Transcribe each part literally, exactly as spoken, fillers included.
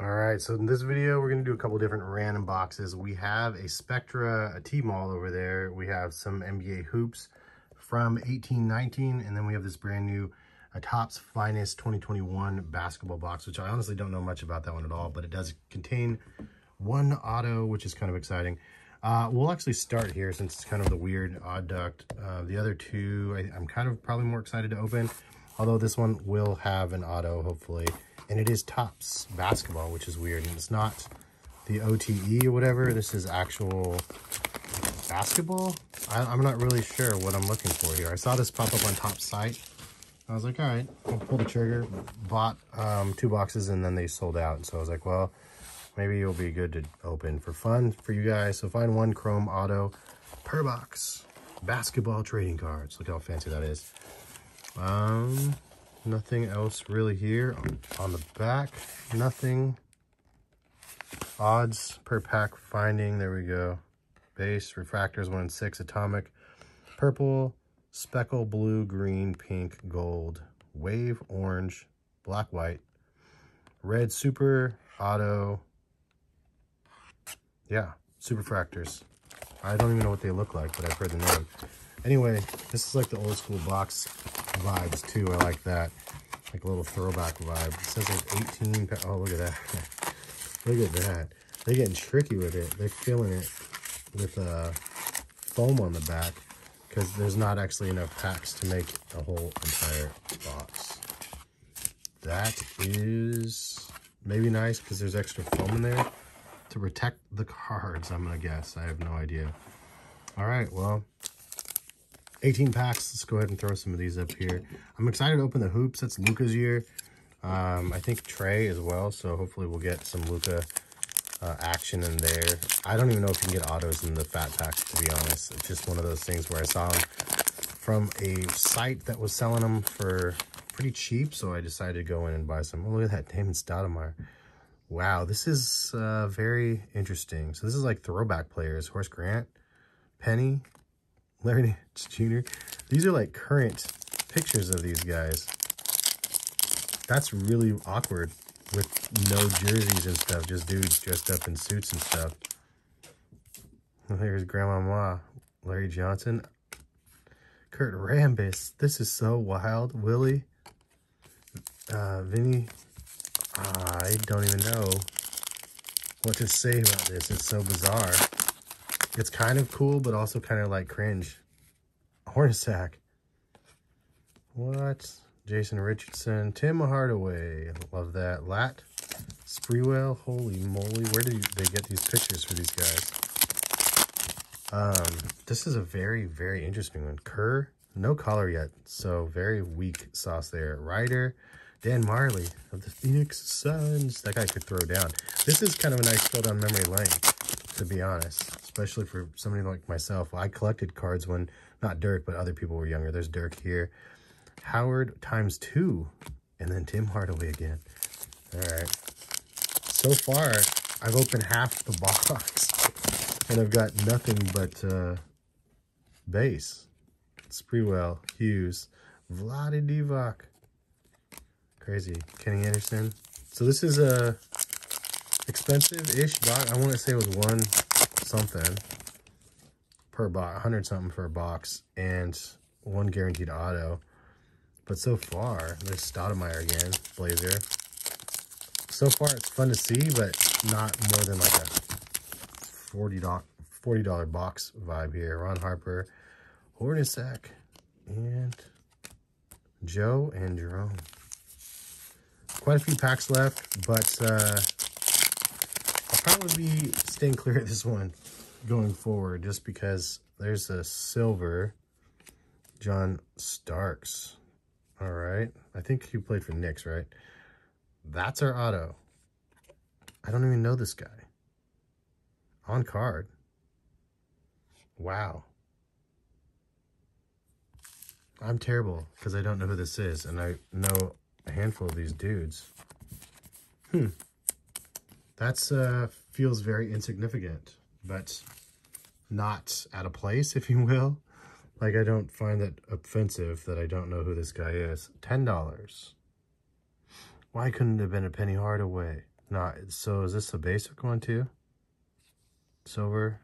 All right, so in this video, we're gonna do a couple different random boxes. We have a Spectra a T-Mall over there. We have some N B A Hoops from eighteen nineteen, and then we have this brand new a Topps Finest twenty twenty-one basketball box, which I honestly don't know much about that one at all, but it does contain one auto, which is kind of exciting. Uh, we'll actually start here since it's kind of the weird odd duct. Uh, the other two, I, I'm kind of probably more excited to open, although this one will have an auto, hopefully. And it is Topps basketball, which is weird. And it's not the O T E or whatever. This is actual basketball. I, I'm not really sure what I'm looking for here. I saw this pop up on Topps site. I was like, all right, I'll pull the trigger. Bought um, two boxes and then they sold out. So I was like, well, maybe it'll be good to open for fun for you guys. So find one chrome auto per box. Basketball trading cards. Look how fancy that is. Um... Nothing else really here. On the back, nothing. Odds per pack finding. There we go. Base, refractors, one in six, atomic, purple, speckle, blue, green, pink, gold, wave, orange, black, white, red, super, auto. Yeah, superfractors. I don't even know what they look like, but I've heard the name. Anyway, this is like the old school box vibes too. I like that, like a little throwback vibe. It says like eighteen. Oh, look at that! Look at that! They're getting tricky with it. They're filling it with uh, foam on the back because there's not actually enough packs to make a whole entire box. That is maybe nice because there's extra foam in there to protect the cards. I'm gonna guess. I have no idea. All right. Well. eighteen packs. Let's go ahead and throw some of these up here. I'm excited to open the hoops. That's Luca's year. Um, I think Trey as well. So hopefully we'll get some Luca uh, action in there. I don't even know if you can get autos in the fat packs, to be honest. It's just one of those things where I saw them from a site that was selling them for pretty cheap. So I decided to go in and buy some. Oh, look at that. Damon Stoudemire. Wow. This is uh, very interesting. So this is like throwback players. Horace Grant, Penny, Larry Junior These are like current pictures of these guys. That's really awkward with no jerseys and stuff. Just dudes dressed up in suits and stuff. There's Grandma Ma, Larry Johnson, Kurt Rambis. This is so wild. Willie, uh, Vinny. Uh, I don't even know what to say about this. It's so bizarre. It's kind of cool, but also kind of like cringe. Hornacek. What? Jason Richardson. Tim Hardaway. Love that. Lat. Sprewell. Holy moly. Where do they get these pictures for these guys? Um, this is a very, very interesting one. Kerr. No collar yet, so very weak sauce there. Ryder. Dan Marley of the Phoenix Suns. That guy could throw down. This is kind of a nice throw down memory lane, to be honest, especially for somebody like myself. I collected cards when, not Dirk, but other people were younger. There's Dirk here. Howard times two, and then Tim Hardaway again. All right. So far, I've opened half the box, and I've got nothing but uh, base. Sprewell, Hughes, Vlade Divac. Crazy. Kenny Anderson. So this is a... Uh, expensive-ish box. I want to say it was one something per box, one hundred something for a box, and one guaranteed auto. But so far, there's Stoudemire again, Blazer. So far, it's fun to see, but not more than like a forty dollar box vibe here. Ron Harper, Hornacek, and Joe and Jerome. Quite a few packs left, but... uh probably be staying clear of this one going forward just because there's a silver John Starks. All right. I think he played for Knicks, right? That's our auto. I don't even know this guy. On card. Wow. I'm terrible because I don't know who this is and I know a handful of these dudes. Hmm. That's uh, feels very insignificant, but not out of place, if you will. Like, I don't find that offensive that I don't know who this guy is. ten dollars. Why couldn't it have been a Penny Hardaway? Not so. Is this the basic one too? Silver.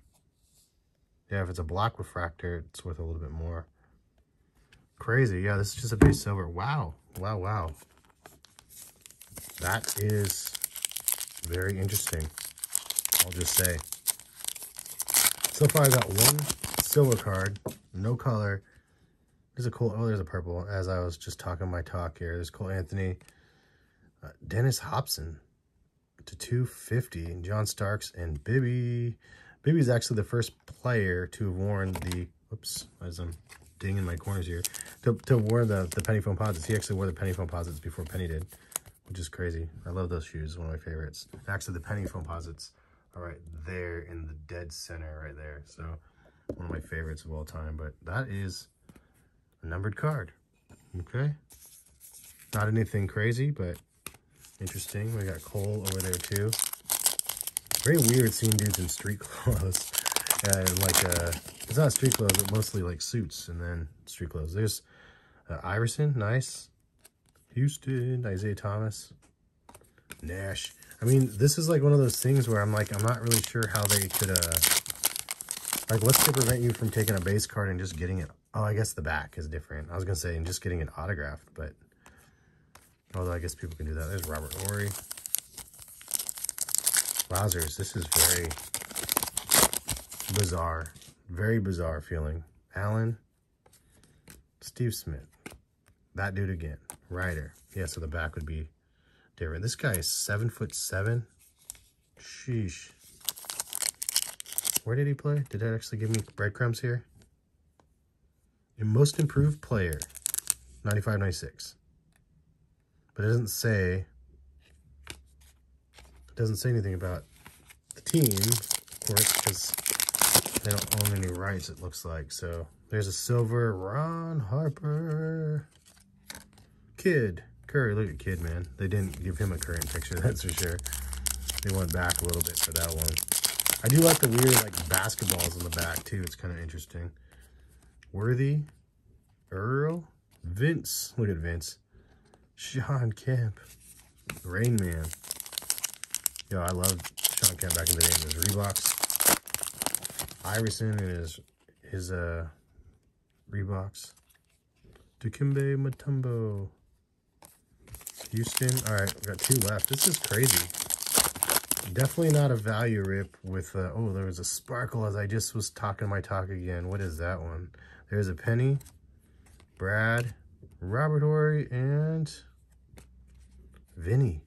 Yeah, if it's a block refractor, it's worth a little bit more. Crazy. Yeah, this is just a base silver. Wow. Wow. Wow. That is very interesting. I'll just say. So far, I got one silver card, no color. There's a cool. Oh, there's a purple. As I was just talking my talk here, there's Cole Anthony, uh, Dennis Hobson, to two fifty, and John Starks and Bibby. Bibby's actually the first player to have worn the. Whoops, as I'm dinging my corners here, to to wear the the penny foam posits. He actually wore the penny foam posits before Penny did, which is crazy. I love those shoes. One of my favorites. Actually, the penny foam posits are right there in the dead center, right there. So one of my favorites of all time. But that is a numbered card. Okay, not anything crazy, but interesting. We got Cole over there too. Very weird seeing dudes in street clothes. Uh, like uh, it's not street clothes, but mostly like suits and then street clothes. There's uh, Iverson, nice. Houston, Isaiah Thomas, Nash. I mean, this is like one of those things where I'm like, I'm not really sure how they could, uh, like, what's to prevent you from taking a base card and just getting it? Oh, I guess the back is different. I was going to say, and just getting it autographed, but, although I guess people can do that. There's Robert Horry. Wowzers, this is very bizarre. Very bizarre feeling. Allen, Steve Smith. That dude again. Ryder. Yeah, so the back would be different. This guy is seven foot seven. Sheesh. Where did he play? Did that actually give me breadcrumbs here? And most improved player, ninety-five ninety-six. But it doesn't say it doesn't say anything about the team, of course, because they don't own any rights, it looks like. So there's a silver Ron Harper. Kid Curry, look at Kid, man. They didn't give him a current picture, that's for sure. They went back a little bit for that one. I do like the weird, like, basketballs on the back, too. It's kind of interesting. Worthy, Earl, Vince. Look at Vince. Shawn Kemp. Rain Man. Yo, I loved Shawn Kemp back in the day in his Reeboks. Iverson in his, his uh, Reeboks. Dikembe Mutombo. Houston. All right, we've got two left. This is crazy. Definitely not a value rip with, uh, oh, there was a sparkle as I just was talking my talk again. What is that one? There's a Penny, Brad, Robert Horry, and Vinny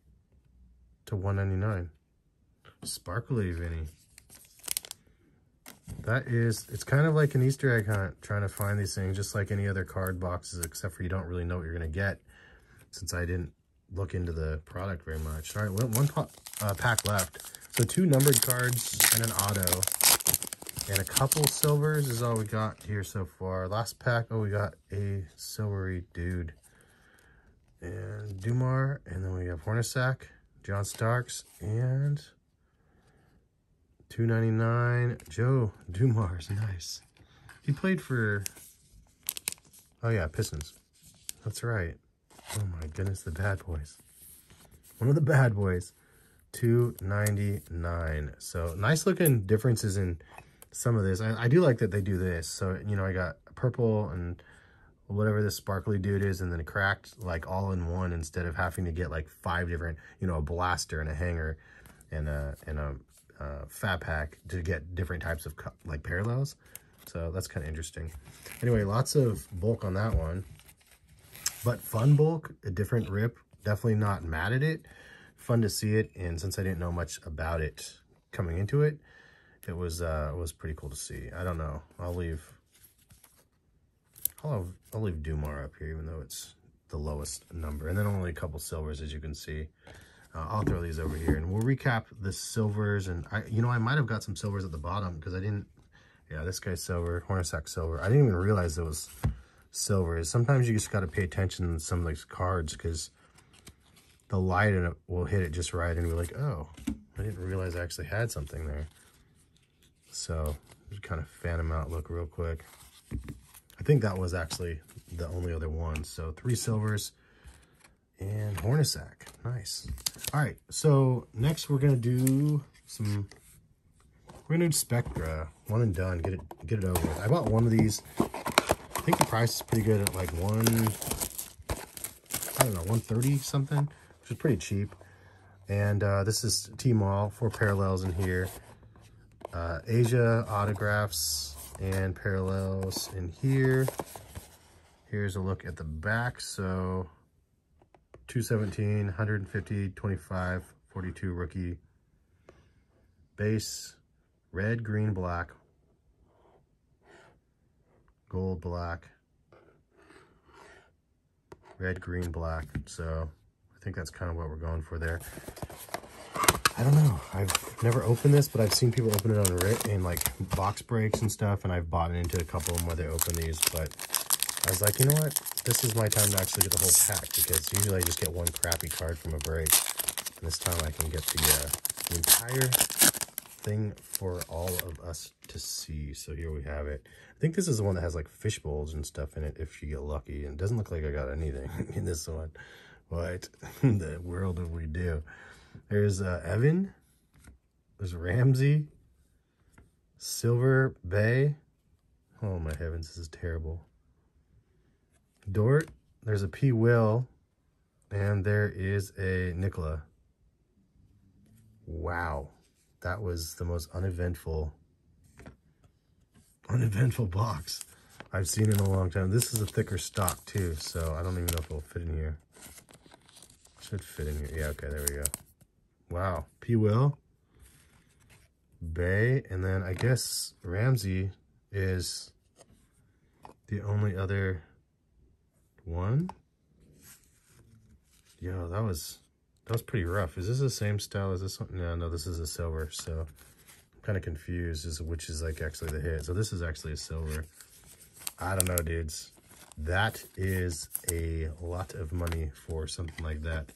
to one ninety-nine. Sparkly Vinny. That is, it's kind of like an Easter egg hunt, trying to find these things, just like any other card boxes, except for you don't really know what you're going to get, since I didn't look into the product very much. All right, well, one pop, uh, pack left. So two numbered cards and an auto. And a couple silvers is all we got here so far. Last pack, oh, we got a silvery dude. And Dumars, and then we have Hornacek, John Starks, and two ninety-nine, Joe Dumars, nice. He played for, oh yeah, Pistons. That's right. Oh my goodness, the bad boys. One of the bad boys. two ninety-nine. So nice looking differences in some of this. I, I do like that they do this. So, you know, I got purple and whatever this sparkly dude is, and then cracked, like, all in one, instead of having to get like five different, you know, a blaster and a hanger and a, and a, a fat pack to get different types of like parallels. So that's kind of interesting. Anyway, lots of bulk on that one. But fun bulk, a different rip, definitely not mad at it. Fun to see it, and since I didn't know much about it coming into it, it was uh, it was pretty cool to see. I don't know. I'll leave I'll, I'll leave Dumars up here, even though it's the lowest number. And then only a couple silvers, as you can see. Uh, I'll throw these over here, and we'll recap the silvers. And, I, you know, I might have got some silvers at the bottom because I didn't... Yeah, this guy's silver. Hornacek silver. I didn't even realize there was... silvers. Sometimes you just got to pay attention to some of these cards because the light in it will hit it just right and be like, oh, I didn't realize I actually had something there. So just kind of fan them out, look real quick. I think that was actually the only other one. So three silvers, and Hornacek. Nice. All right, so next we're gonna do some. We're gonna do Spectra, one and done. Get it, get it over with. I bought one of these. I think the price is pretty good at like one. I don't know, one thirty something, which is pretty cheap. And uh, this is T-Mall, four parallels in here. Uh, Asia autographs and parallels in here. Here's a look at the back. So two seventeen, one fifty, twenty-five, forty-two rookie. Base, red, green, black. Gold, black. Red, green, black. So I think that's kind of what we're going for there. I don't know. I've never opened this, but I've seen people open it on Reddit and like box breaks and stuff, and I've bought into a couple of them where they open these, but I was like, you know what? This is my time to actually get the whole pack, because usually I just get one crappy card from a break. And this time I can get the, uh, the entire thing for all of us to see. So here we have it. I think this is the one that has like fish bowls and stuff in it if you get lucky. And it doesn't look like I got anything in this one. What in the world did we do? There's uh, Evan. There's Ramsey. Silver Bay. Oh my heavens, this is terrible. Dort. There's a P. Will. And there is a Nicola. Wow. That was the most uneventful, uneventful box I've seen in a long time. This is a thicker stock too, so I don't even know if it'll fit in here. Should fit in here. Yeah, okay, there we go. Wow. P. Will, Bay, and then I guess Ramsey is the only other one. Yo, that was that was pretty rough. Is this the same style as this one? No, no, this is a silver, so I'm kind of confused as to which is like actually the hit. So this is actually a silver. I don't know, dudes. That is a lot of money for something like that.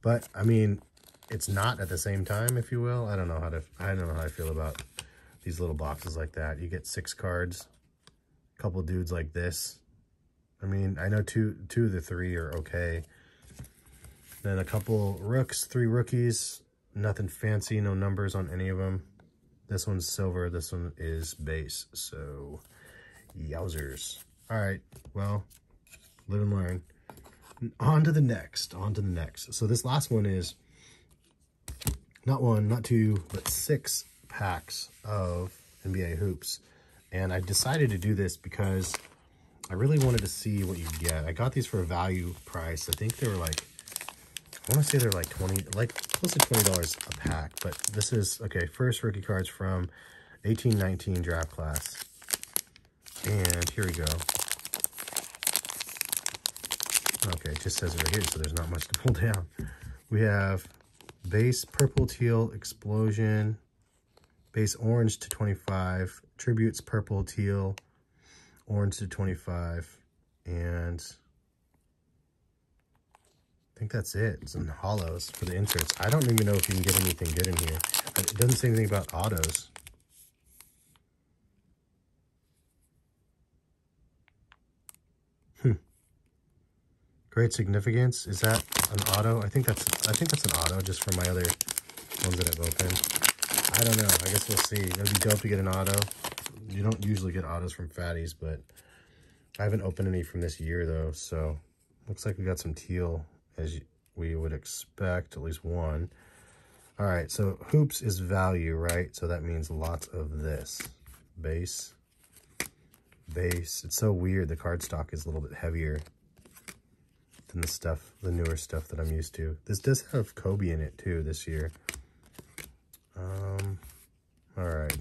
But I mean, it's not at the same time, if you will. I don't know how to I don't know how I feel about these little boxes like that. You get six cards, a couple dudes like this. I mean, I know two two of the three are okay. Then a couple rooks, three rookies, nothing fancy, no numbers on any of them. This one's silver, this one is base, so yowzers. All right, well, live and learn. On to the next, on to the next. So this last one is not one, not two, but six packs of N B A Hoops. And I decided to do this because I really wanted to see what you get. I got these for a value price. I think they were like, I want to say they're like twenty, like close to twenty dollars a pack. But this is, okay, first rookie cards from eighteen nineteen draft class. And here we go. Okay, it just says it right here, so there's not much to pull down. We have base purple teal explosion, base orange to twenty-five, tributes purple teal, orange to twenty-five, and I think that's it. Some hollows for the inserts. I don't even know if you can get anything good in here. It doesn't say anything about autos. Great significance. Is that an auto? I think that's I think that's an auto, just for my other ones that I've opened. I don't know. I guess we'll see. It would be dope to get an auto. You don't usually get autos from Fatties, but I haven't opened any from this year, though. So looks like we got some teal, as we would expect, at least one. All right, so Hoops is value, right? So that means lots of this. Base. Base. It's so weird. The cardstock is a little bit heavier than the stuff, the newer stuff that I'm used to. This does have Kobe in it too this year. Um, all right,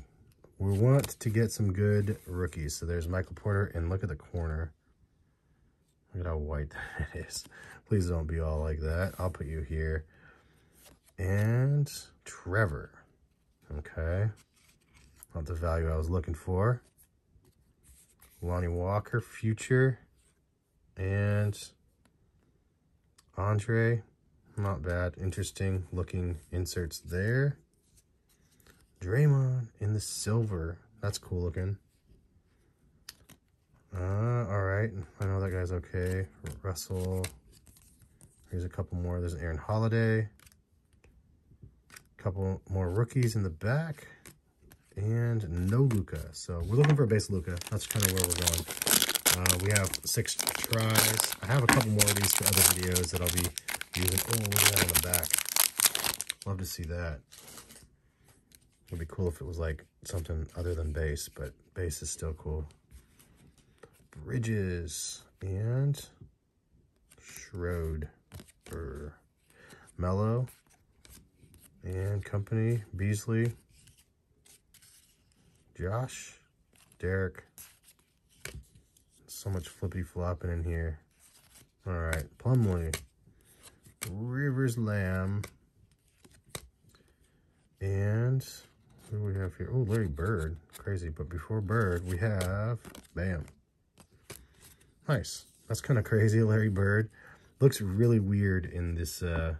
we want to get some good rookies. So there's Michael Porter, and look at the corner. Look at how white that is. Please don't be all like that. I'll put you here. And Trevor. Okay, not the value I was looking for. Lonnie Walker, future, and Andre, not bad. Interesting looking inserts there. Draymond in the silver. That's cool looking. Uh, all right. I know that guy's okay. Russell. Here's a couple more. There's an Aaron Holiday. A couple more rookies in the back. And no Luka. So we're looking for a base Luka. That's kind of where we're going. Uh, we have six tries. I have a couple more of these for other videos that I'll be using. Oh, look at that on the back. Love to see that. It would be cool if it was like something other than base, but base is still cool. Bridges and Schroeder, Mello and company, Beasley, Josh, Derek. So much flippy flopping in here. All right, Plumlee, Rivers, Lamb, and who do we have here? Oh, Larry Bird, crazy. But before Bird, we have Bam. Nice. That's kind of crazy, Larry Bird. Looks really weird in this, uh,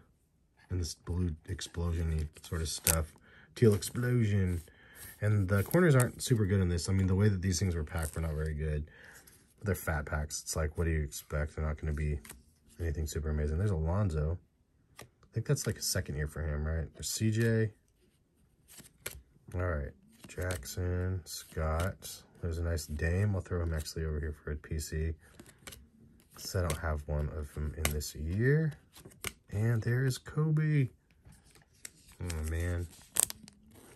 in this blue explosion-y sort of stuff. Teal explosion. And the corners aren't super good in this. I mean, the way that these things were packed were not very good. But they're fat packs. It's like, what do you expect? They're not going to be anything super amazing. There's Alonzo. I think that's like a second year for him, right? There's C J. All right. Jackson, Scott. There's a nice Dame. I'll throw him actually over here for a P C. So I don't have one of them in this year. And there is Kobe. Oh, man.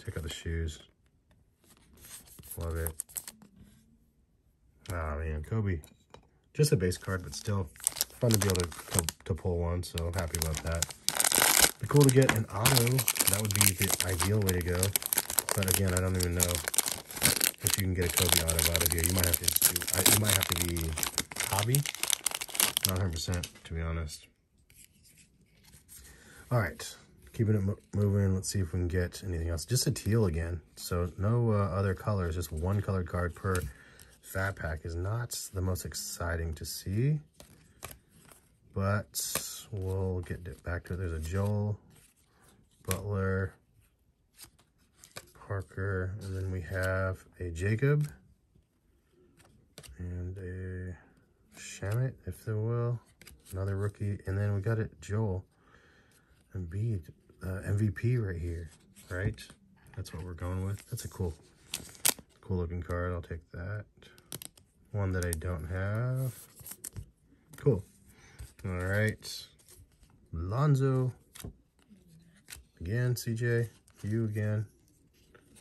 Check out the shoes. Love it. Oh, man. Kobe. Just a base card, but still fun to be able to, to, to pull one. So happy about that. It'd be cool to get an auto. That would be the ideal way to go. But again, I don't even know if you can get a Kobe auto out of here. You might have to do, I, you might have to be hobby. Not one hundred percent, to be honest. All right, keeping it mo moving. Let's see if we can get anything else. Just a teal again. So no uh, other colors, just one colored card per fat pack is not the most exciting to see. But we'll get back to it. There's a Joel, Butler, Parker, and then we have a Jacob and a Shamit, if there will, another rookie, and then we got it, Joel Embiid, uh, M V P right here, right? That's what we're going with. That's a cool, cool looking card. I'll take that. One that I don't have. Cool. All right, Lonzo again, C J, you again.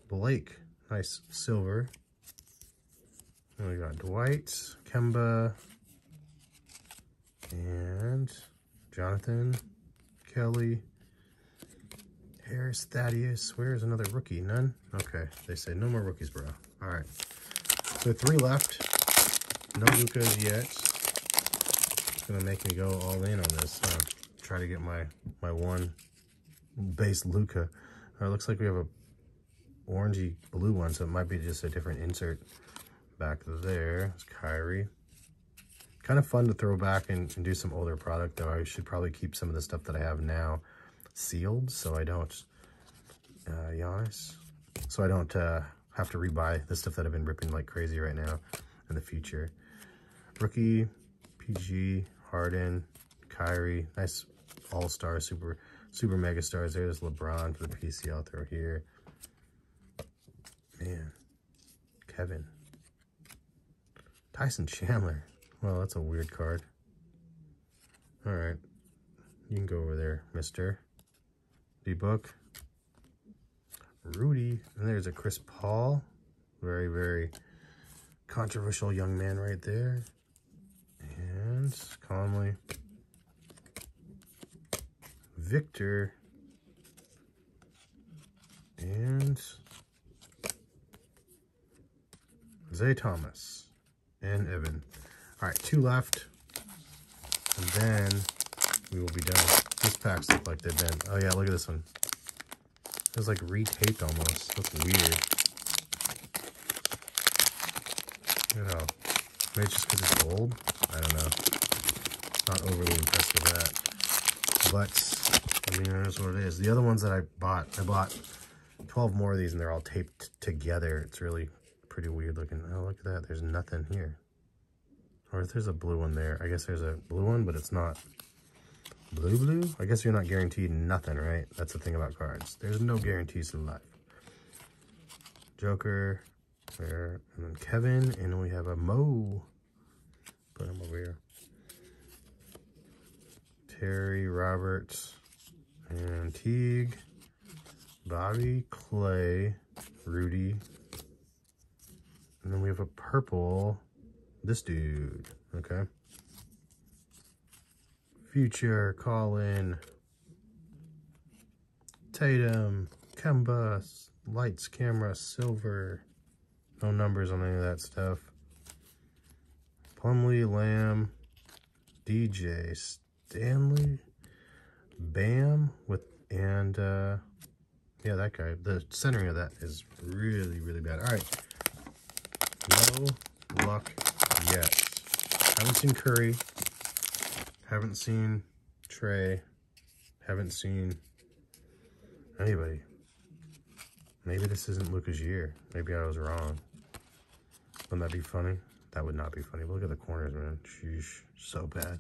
Blake, nice silver. And we got Dwight, Kemba, and Jonathan, Kelly, Harris, Thaddeus. Where's another rookie? None? Okay, they say no more rookies, bro. All right, so three left. No Lukas yet. It's gonna make me go all in on this. Huh? Try to get my my one base Luka. It uh, looks like we have a orangey blue one, so it might be just a different insert back there. It's Kyrie. Kind of fun to throw back and, and do some older product, though. I should probably keep some of the stuff that I have now sealed, so I don't, uh, Giannis, so I don't uh, have to rebuy the stuff that I've been ripping like crazy right now in the future. Rookie, P G, Harden, Kyrie, nice all-star, super, super mega stars. There's LeBron for the P C. I'll throw here. Man, Kevin. Tyson Chandler. Well, that's a weird card. All right. You can go over there, mister. D-Book. Rudy. And there's a Chris Paul. Very, very controversial young man right there. And Conley. Victor. And Zay Thomas and Evan. All right, two left, and then we will be done. These packs look like they've been. Oh yeah, look at this one. It was like retaped almost. That's weird. You know, maybe it's just because it's old. I don't know. Not overly impressed with that, but I mean, that's what it is. The other ones that I bought, I bought twelve more of these, and they're all taped together. It's really pretty weird looking. Oh, look at that. There's nothing here. Or if there's a blue one there. I guess there's a blue one, but it's not Blue blue? I guess you're not guaranteed nothing, right? That's the thing about cards. There's no guarantees in life. Joker, there, and then Kevin, and then we have a Mo. Put him over here. Terry, Roberts, and Teague. Bobby, Clay, Rudy. And then we have a purple, this dude, okay? Future, Colin, Tatum, Kemba, lights, camera, silver. No numbers on any of that stuff. Plumlee, Lamb, D J, Stanley, Bam, with and uh, yeah, that guy. The centering of that is really, really bad. All right, no luck yet. Haven't seen Curry. Haven't seen Trey. Haven't seen anybody. Maybe this isn't Luka's year. Maybe I was wrong. Wouldn't that be funny? That would not be funny. But look at the corners, man. Sheesh. So bad.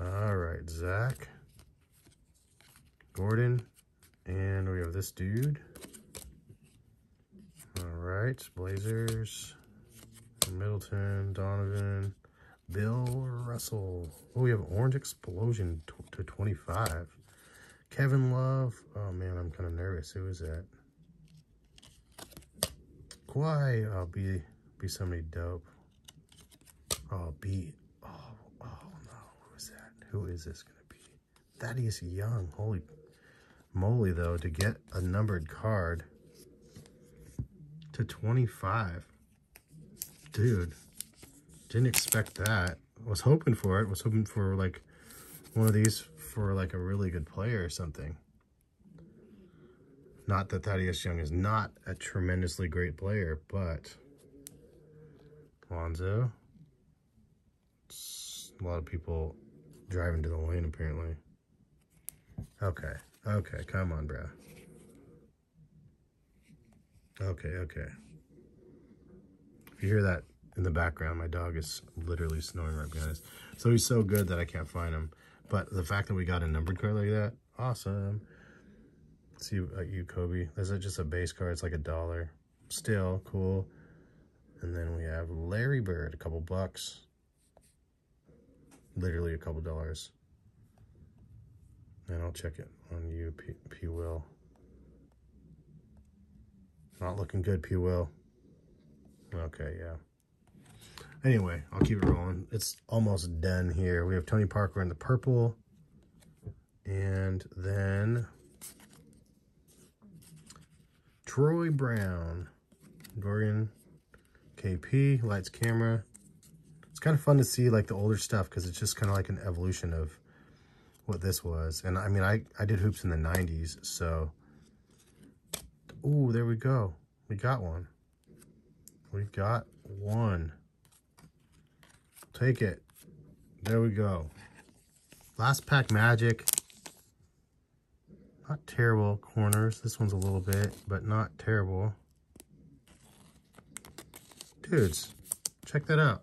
All right. Zach. Gordon. And we have this dude. All right. Blazers. Middleton. Donovan. Bill Russell. Oh, we have Orange Explosion to twenty-five. Kevin Love. Oh, man, I'm kind of nervous. Who is that? Kawhi. I'll be, be somebody dope. I'll be. Oh, oh, no. Who is that? Who is this going to be? Thaddeus Young. Holy moly, though, to get a numbered card to twenty-five. Dude. Didn't expect that. Was hoping for it. Was hoping for like one of these for like a really good player or something. Not that Thaddeus Young is not a tremendously great player, but Lonzo. A lot of people driving to the lane apparently. Okay. Okay. Come on, bro. Okay. Okay. If you hear that in the background, my dog is literally snoring right behind us. So he's so good that I can't find him. But the fact that we got a numbered card like that, awesome. Let's see uh, you, Kobe. This is just a base card. It's like a dollar. Still cool. And then we have Larry Bird, a couple bucks. Literally a couple dollars. And I'll check it on you, P, P Will. Not looking good, P Will. Okay, yeah. Anyway, I'll keep it rolling. It's almost done here. We have Tony Parker in the purple. And then Troy Brown, Dorian, K P, lights, camera. It's kind of fun to see like the older stuff because it's just kind of like an evolution of what this was. And I mean, I, I did hoops in the nineties, so. Ooh, there we go. We got one. We got one. Take it. There we go. Last pack magic. Not terrible corners. This one's a little bit, but not terrible. Dudes, check that out.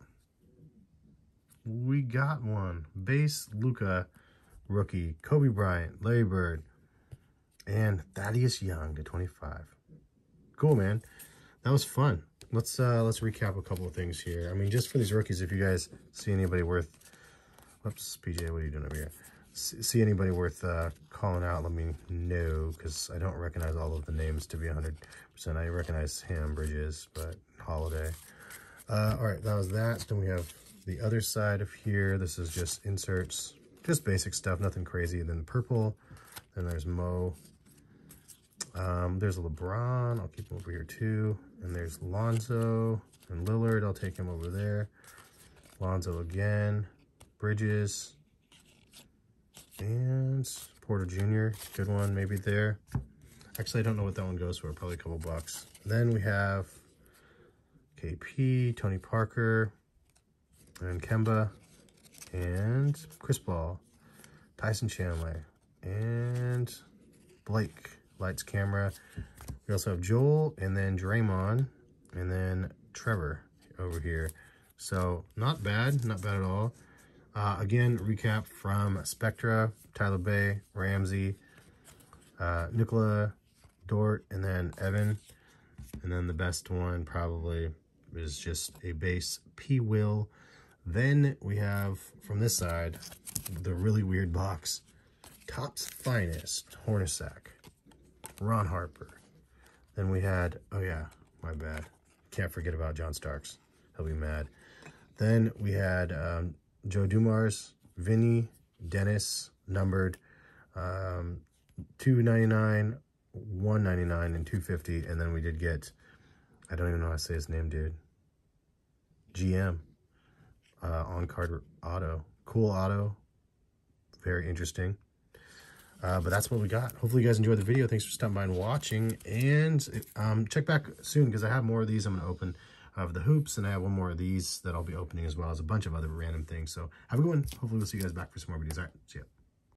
We got one. Base Luka, rookie. Kobe Bryant, Larry Bird, and Thaddeus Young to twenty-five. Cool, man. That was fun. Let's uh, let's recap a couple of things here. I mean, just for these rookies, if you guys see anybody worth, whoops, P J, what are you doing over here? See anybody worth uh, calling out? Let me know because I don't recognize all of the names to be one hundred percent. I recognize him, Bridges, but Holiday. Uh, all right, that was that. Then we have the other side of here. This is just inserts, just basic stuff, nothing crazy. And then purple. Then there's Mo. Um, there's LeBron. I'll keep him over here too. And there's Lonzo and Lillard. I'll take him over there. Lonzo again. Bridges. And Porter Junior Good one. Maybe there. Actually, I don't know what that one goes for. Probably a couple bucks. Then we have K P, Tony Parker, and Kemba, and Chris Paul, Tyson Chandler, and Blake. Lights, camera. We also have Joel, and then Draymond, and then Trevor over here. So not bad, not bad at all. Uh, again, recap from Spectra, Tyler Bay, Ramsey, uh, Nicola, Dort, and then Evan. And then the best one probably is just a base P-Will. Then we have, from this side, the really weird box. Topps Finest, Hornacek, Ron Harper. Then we had, oh yeah, my bad. Can't forget about John Starks. He'll be mad. Then we had um, Joe Dumars, Vinny, Dennis, numbered, um, two ninety-nine, one ninety-nine, and two fifty. And then we did get, I don't even know how to say his name, dude. G M. Uh, on-card auto. Cool auto. Very interesting. Uh, but that's what we got. Hopefully you guys enjoyed the video. Thanks for stopping by and watching. And um, check back soon because I have more of these I'm going to open of the hoops. And I have one more of these that I'll be opening as well as a bunch of other random things. So have a good one. Hopefully we'll see you guys back for some more videos. All right. See ya.